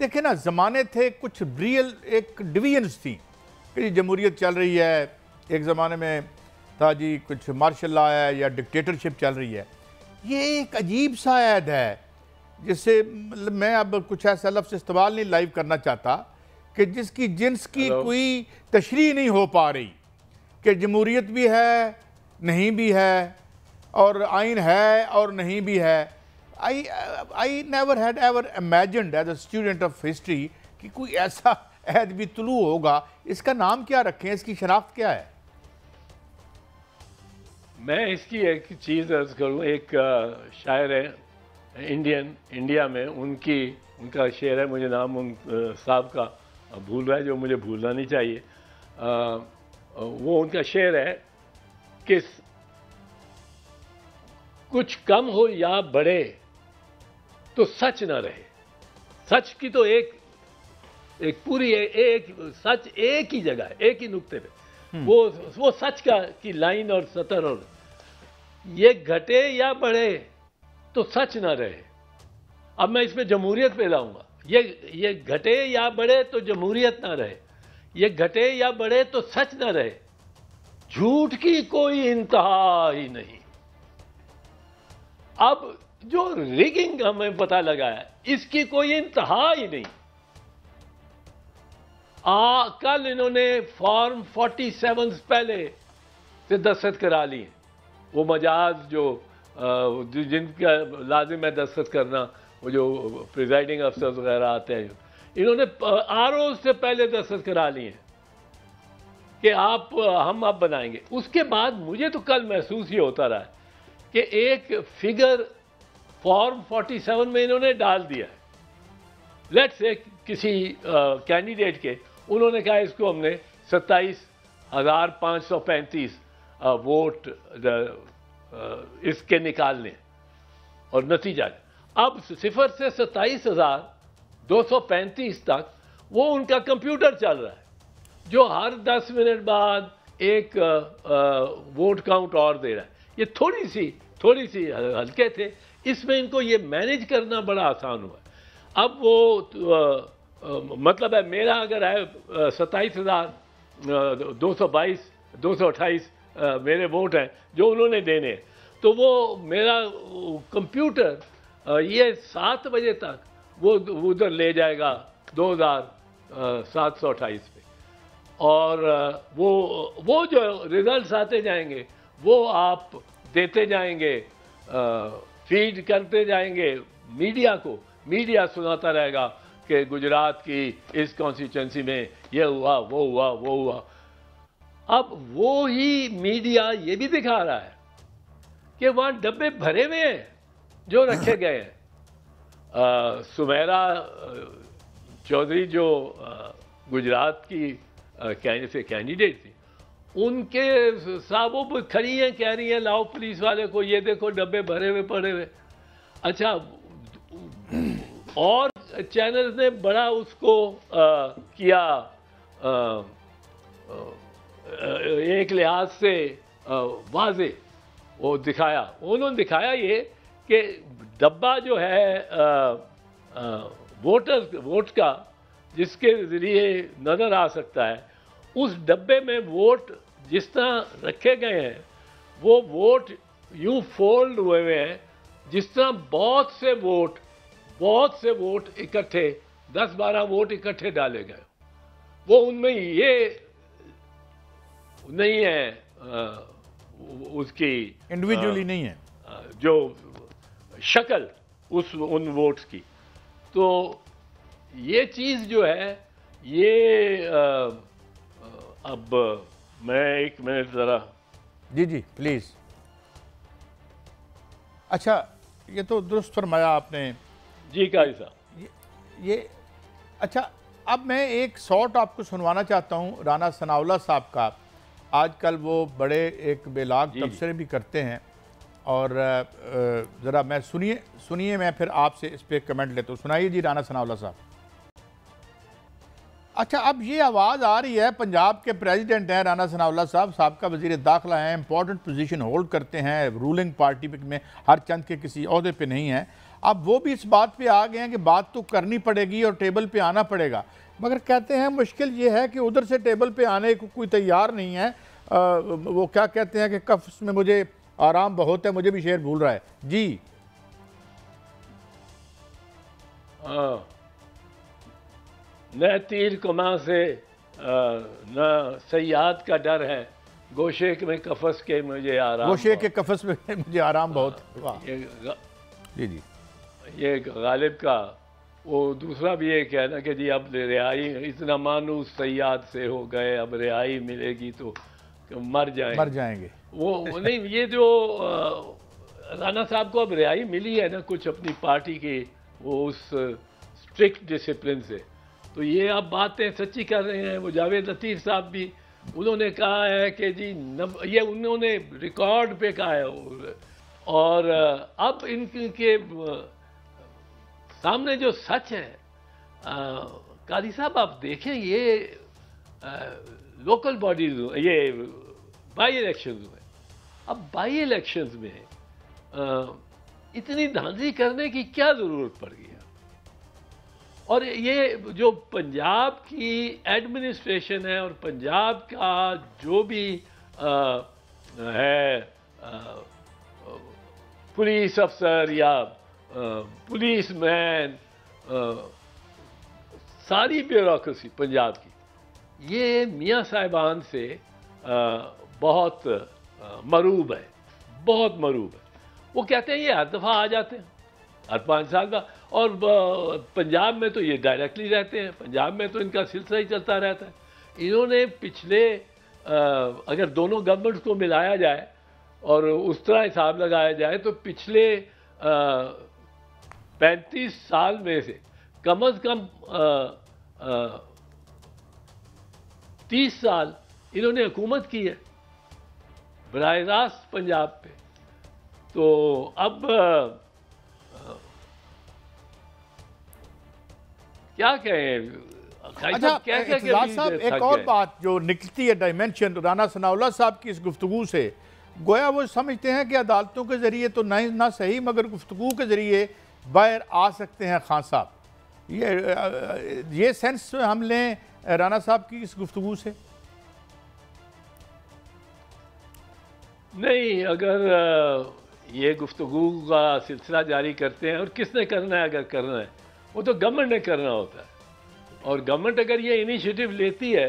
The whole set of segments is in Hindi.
देखें ना, ज़माने थे, कुछ रियल एक डिवीजन्स थी कि जमहूरियत चल रही है, एक ज़माने में था जी कुछ मार्शल लॉ है या डिक्टेटरशिप चल रही है। ये एक अजीब सा ऐद है जिससे मतलब मैं अब कुछ ऐसा लफ्ज़ इस्तेमाल नहीं लाइव करना चाहता कि जिसकी जिन्स की कोई तशरीह नहीं हो पा रही कि जमहूरियत भी है नहीं भी है और आइन है और नहीं भी है। I never had ever imagined as a student of history कि कोई ऐसा ऐद भी तुलू होगा। इसका नाम क्या रखें, इसकी शनाख्त क्या है? मैं इसकी एक चीज़ अर्ज करूँ, एक शायर है इंडिया में, उनका शेर है, मुझे नाम उन साहब का भूल रहा है जो मुझे भूलना नहीं चाहिए। वो उनका शेर है कि कुछ कम हो या बढ़े तो सच ना रहे। सच की तो सच एक ही जगह है, एक ही नुक्ते पे वो सच का की लाइन और सतर और ये घटे या बढ़े तो सच ना रहे। अब मैं इसमें जमहूरियत पे लाऊंगा, ये घटे या बढ़े तो जमहूरियत ना रहे, ये घटे या बढ़े तो सच ना रहे। झूठ की कोई इंतहा ही नहीं। अब जो रिगिंग हमें पता लगा है इसकी कोई इंतहा ही नहीं। कल इन्होंने फॉर्म 47 पहले से दस्तखत करा लिए, वो मजाज जो जिनका लाजिम है दस्तखत करना, वो जो प्रिजाइडिंग अफसर वगैरह आते हैं, इन्होंने आरओ से पहले दस्तखत करा लिए कि हम बनाएंगे। उसके बाद मुझे तो कल महसूस ये होता रहा है कि एक फिगर फॉर्म 47 में इन्होंने डाल दिया है। लेट्स से किसी कैंडिडेट के उन्होंने कहा इसको हमने 27,535 वोट इसके निकालने और नतीजा अब 0 से 27,235 तक वो उनका कंप्यूटर चल रहा है जो हर 10 मिनट बाद एक वोट काउंट और दे रहा है। ये थोड़ी सी हल्के थे, इसमें इनको ये मैनेज करना बड़ा आसान हुआ। अब वो मतलब है मेरा अगर है 27,228 मेरे वोट हैं जो उन्होंने देने, तो वो मेरा कंप्यूटर ये 7 बजे तक वो उधर ले जाएगा 2,728 पे, और वो जो रिजल्ट्स आते जाएंगे वो आप देते जाएंगे, फीड करते जाएंगे मीडिया को। मीडिया सुनाता रहेगा कि गुजरात की इस कॉन्स्टिट्यूंसी में ये हुआ वो हुआ वो हुआ। अब वो ही मीडिया ये भी दिखा रहा है कि वहाँ डब्बे भरे हुए हैं जो रखे गए हैं। सुमेरा चौधरी जो गुजरात की कैंडिडेट थी, उनके साहब खड़ी हैं, कह रही हैं लाओ पुलिस वाले को, ये देखो डब्बे भरे हुए पड़े हुए। अच्छा, और चैनल ने बड़ा उसको किया, एक लिहाज से वाजे वो दिखाया, उन्होंने दिखाया ये कि डब्बा जो है वोट का जिसके ज़रिए नज़र आ सकता है, उस डब्बे में वोट जिस तरह रखे गए हैं वो वोट यूँ फोल्ड हुए हुए हैं जिस तरह बहुत से वोट इकट्ठे 10-12 वोट इकट्ठे डाले गए। वो उनमें ये नहीं है उसकी इंडिविजुअली नहीं है जो शक्ल उन वोट्स की। तो ये चीज़ जो है ये अब मैं एक मिनट ज़रा जी प्लीज़। अच्छा, ये तो दुरुस्त फरमाया आपने जी काजी साहब ये अच्छा। अब मैं एक शॉट आपको सुनवाना चाहता हूँ राना सनाउल्लाह साहब का। आजकल वो बड़े एक बेलाग तबसरे भी करते हैं और ज़रा मैं सुनिए मैं फिर आपसे इस पर कमेंट लेता हूँ। सुनाइए जी राना सनाउल्लाह साहब। अच्छा, अब ये आवाज़ आ रही है, पंजाब के प्रेसिडेंट हैं राना सनाउल्लाह साहब, साबका वज़ीर दाखिला हैं, इंपॉर्टेंट पोजीशन होल्ड करते हैं, रूलिंग पार्टी में हर चंद के किसी ओहदे पे नहीं हैं। अब वो भी इस बात पे आ गए हैं कि बात तो करनी पड़ेगी और टेबल पे आना पड़ेगा, मगर कहते हैं मुश्किल ये है कि उधर से टेबल पे आने को कोई तैयार नहीं है। वो क्या कहते हैं कि कफ्स में मुझे आराम बहुत है, मुझे भी शेर भूल रहा है जी। न तीर कमा से न सयाद का डर है, गोशे में कफस के मुझे आराम, गोशे के कफस में मुझे आराम बहुत। वाह जी जी, ये गालिब का वो दूसरा भी एक है ना कि जी अब रिहाई, इतना मानूस सयाद से हो गए, अब रिहाई मिलेगी तो मर जाएंगे वो नहीं। ये जो राना साहब को अब रिहाई मिली है ना कुछ अपनी पार्टी की वो उस स्ट्रिक्ट डिसिप्लिन से, तो ये आप बातें सच्ची कर रहे हैं। वो जावेद लतीफ़ साहब भी उन्होंने कहा है कि जी ये उन्होंने रिकॉर्ड पे कहा है, और अब इनके सामने जो सच है। काजी साहब आप देखें ये लोकल बॉडीज, ये बाई इलेक्शंस में, अब बाई इलेक्शंस में इतनी धांधली करने की क्या ज़रूरत पड़ गई। और ये जो पंजाब की एडमिनिस्ट्रेशन है और पंजाब का जो भी पुलिस अफसर या पुलिस मैन, सारी ब्यूरोक्रेसी पंजाब की, ये मियां साहिबान से बहुत मरूब है, बहुत मरूब है। वो कहते हैं ये हर दफ़ा आ जाते हैं, हर 5 साल का, और पंजाब में तो ये डायरेक्टली रहते हैं, पंजाब में तो इनका सिलसिला ही चलता रहता है। इन्होंने पिछले अगर दोनों गवर्नमेंट्स को मिलाया जाए और उस तरह हिसाब लगाया जाए तो पिछले 35 साल में से कम अज़ कम 30 साल इन्होंने हुकूमत की है बराए रास्त पंजाब पे। तो अब क्या कहें। अच्छा, साहब एक और बात जो निकलती है डायमेंशन राना सनाउल्लाह साहब की इस गुफ्तगू से, गोया वो समझते हैं कि अदालतों के जरिए तो ना सही मगर गुफ्तगू के जरिए बाहर आ सकते हैं खान साहब। ये सेंस हम लें राना साहब की इस गुफ्तगू से? नहीं, अगर ये गुफ्तगू का सिलसिला जारी करते हैं, और किसने करना है, अगर करना है वो तो गवर्नमेंट ने करना होता है। और गवर्नमेंट अगर ये इनिशिएटिव लेती है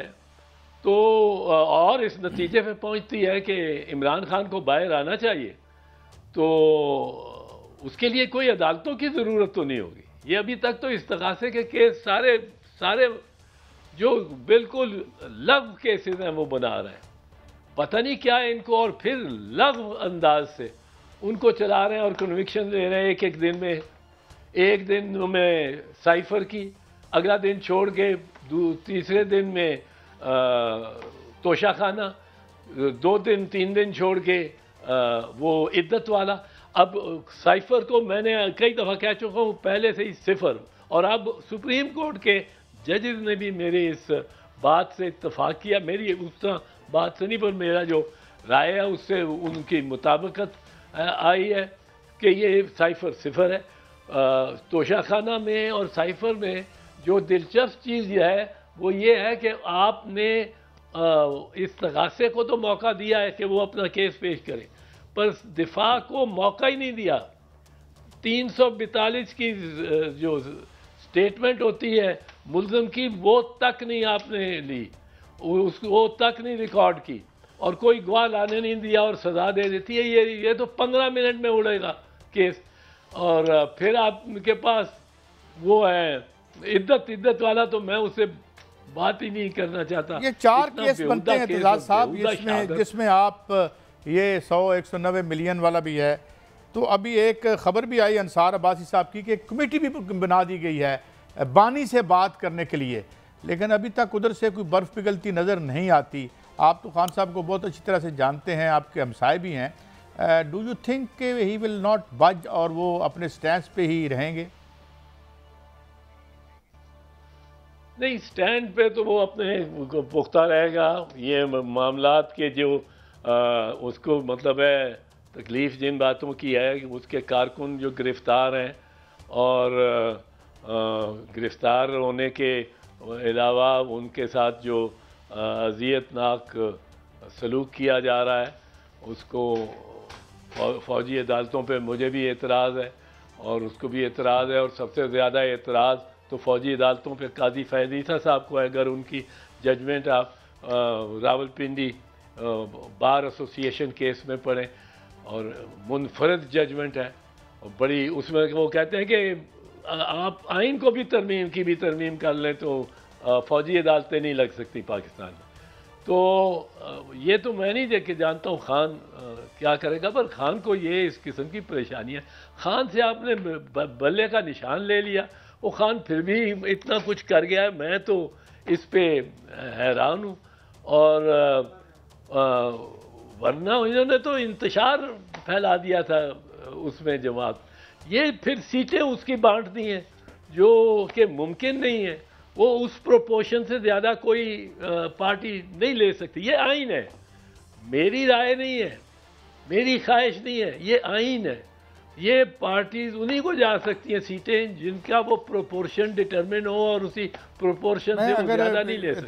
तो और इस नतीजे पे पहुंचती है कि इमरान खान को बाहर आना चाहिए, तो उसके लिए कोई अदालतों की ज़रूरत तो नहीं होगी। ये अभी तक तो इस तकासे के केस सारे जो बिल्कुल लव केसेस हैं वो बना रहे हैं, पता नहीं क्या इनको, और फिर लव अंदाज से उनको चला रहे हैं और कन्विक्शन दे रहे हैं एक दिन में। एक दिन में साइफर की, अगला दिन छोड़ के तीसरे दिन में तोशाखाना, 2 दिन 3 दिन छोड़ के वो इद्दत वाला। अब साइफर को मैंने कई दफ़ा कह चुका हूँ पहले से ही सिफर, और अब सुप्रीम कोर्ट के जजेस ने भी मेरी इस बात से इत्तफाक किया। मेरी उस तरह बात से नहीं पर मेरा जो राय है उससे उनकी मुताबिकत आई है कि ये साइफर सिफर है। तोशाखाना में और साइफर में जो दिलचस्प चीज़ है वो ये है कि आपने इस तगासे को तो मौका दिया है कि वो अपना केस पेश करे, पर दिफा को मौका ही नहीं दिया। 342 की जो स्टेटमेंट होती है मुल्ज़िम की, वो तक नहीं आपने ली, उसको तक नहीं रिकॉर्ड की, और कोई गवाह लाने नहीं दिया और सज़ा दे देती है। ये तो 15 मिनट में उड़ेगा केस। और फिर आपके पास वो है इद्दत वाला, तो मैं उससे बात ही नहीं करना चाहता। ये 4 केस बनते हैं एतज़ाज़ साहब जिसमें आप ये 100-190 मिलियन वाला भी है। तो अभी एक ख़बर भी आई अंसार अब्बासी साहब की कि कमेटी भी बना दी गई है बानी से बात करने के लिए, लेकिन अभी तक उधर से कोई बर्फ़ पिघलती नज़र नहीं आती। आप तो खान साहब को बहुत अच्छी तरह से जानते हैं, आपके हमसाए भी हैं। डू यू थिंक कि ही विल नॉट बज और वो अपने स्टैंड पे ही रहेंगे? नहीं, स्टैंड पे तो वो अपने पुख्ता रहेगा। ये मामलात के जो उसको मतलब है तकलीफ जिन बातों की है, उसके कारकुन जो गिरफ्तार हैं और गिरफ़्तार होने के अलावा उनके साथ जो अजियतनाक सलूक किया जा रहा है उसको फ़ौजी अदालतों पे मुझे भी एतराज़ है और उसको भी एतराज़ है, और सबसे ज़्यादा एतराज़ तो फ़ौजी अदालतों पे काजी फैज़ ईसा साहब को है। अगर उनकी जजमेंट आप रावलपिंडी बार एसोसिएशन केस में पढ़ें और मुनफरद जजमेंट है और बड़ी उसमें वो कहते हैं कि आप आइन को भी तरमीम की भी तरमीम कर लें तो फ़ौजी अदालतें नहीं लग सकती पाकिस्तान में। तो ये तो मैं नहीं देख के जानता हूँ खान क्या करेगा, पर खान को ये इस किस्म की परेशानी है। खान से आपने बल्ले का निशान ले लिया, वो खान फिर भी इतना कुछ कर गया है, मैं तो इस पर हैरान हूँ। और वरना इन्होंने तो इंतशार फैला दिया था उसमें जमात, ये फिर सीटें उसकी बांट दी हैं जो कि मुमकिन नहीं है, वो उस प्रोपोर्शन से ज़्यादा कोई पार्टी नहीं ले सकती। ये आइन है, मेरी राय नहीं है, मेरी ख्वाहिश नहीं है, ये आइन है। ये पार्टीज़ उन्हीं को जा सकती हैं सीटें जिनका वो प्रोपोर्शन डिटरमिन हो और उसी प्रोपोर्शन से वो ज़्यादा नहीं ले सकती।